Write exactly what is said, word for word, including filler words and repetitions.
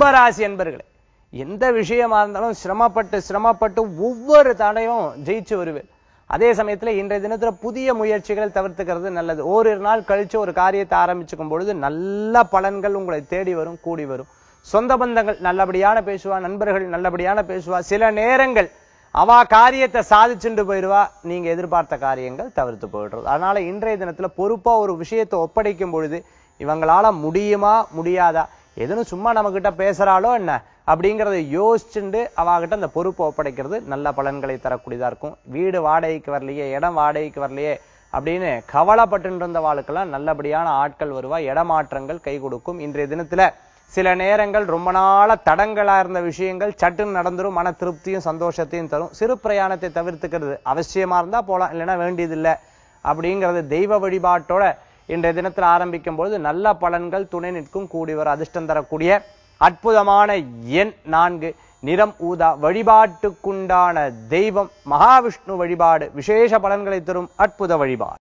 கும்பராசி என்பர்களே, எந்த விஷயமா இருந்தாலும் சிரமப்பட்டு சிரமப்பட்டு ஒவ்வொரு தடையும் ஜெயிச்சு வருவேன். அதே சமயத்துல இன்றைய தினத்துல புதிய முயற்சிகளை தவிர்த்துக்கிறது நல்லது. ஓரிரு நாள் கழிச்சு ஒரு காரியத்தை ஆரம்பிச்சுக்கும் பொழுது நல்ல பலன்கள் உங்களை தேடி வரும், கூடி வரும். சொந்த பந்தங்கள் நல்லபடியான பேசுவா, நண்பர்கள் நல்லபடியான பேசுவா. சில நேரங்கள் அவா காரியத்தை சாதிச்சுட்டு போயிடுவா, நீங்க எதிர்பார்த்த காரியங்கள் தவிர்த்து போயிடுறது. அதனால இன்றைய தினத்துல பொறுப்பா ஒரு விஷயத்தை ஒப்படைக்கும் பொழுது இவங்களால முடியுமா முடியாதா, எதுன்னு சும்மா நம்ம கிட்ட பேசுறாளோ என்ன அப்படிங்கிறத யோசிச்சுண்டு அவகிட்ட அந்த பொறுப்பை ஒப்படைக்கிறது நல்ல பலன்களை தரக்கூடியதா இருக்கும். வீடு வாடகைக்கு வரலையே, இடம் வாடகைக்கு வரலையே அப்படின்னு கவலைப்பட்டு இருந்த வாழ்க்கெல்லாம் நல்லபடியான ஆட்கள் வருவா, இடமாற்றங்கள் கை கொடுக்கும். இன்றைய தினத்துல சில நேரங்கள் ரொம்ப நாள தடங்களா இருந்த விஷயங்கள் சட்டுன்னு நடந்துரும், மன திருப்தியும் சந்தோஷத்தையும் தரும். சிறு பிரயாணத்தை தவிர்த்துக்கிறது, அவசியமா இருந்தா போலாம், இல்லைன்னா வேண்டியதில்லை அப்படிங்கிறது. தெய்வ வழிபாட்டோட இன்றைய தினத்துல ஆரம்பிக்கும் பொழுது நல்ல பலன்கள் துணை நிற்கும், கூடிவர் அதிர்ஷ்டம் தரக்கூடிய அற்புதமான எண் நான்கு, நிறம் ஊதா. வழிபாட்டுக்குண்டான தெய்வம் மகாவிஷ்ணு வழிபாடு விசேஷ பலன்களை தரும் அற்புத வழிபாடு.